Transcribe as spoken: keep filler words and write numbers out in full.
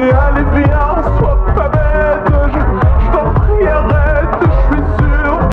قلبي قلبي